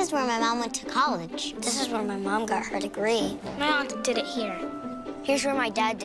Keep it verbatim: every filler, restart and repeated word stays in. is where my mom went to college. This is where my mom got her degree. My aunt did it here. Here's where my dad did.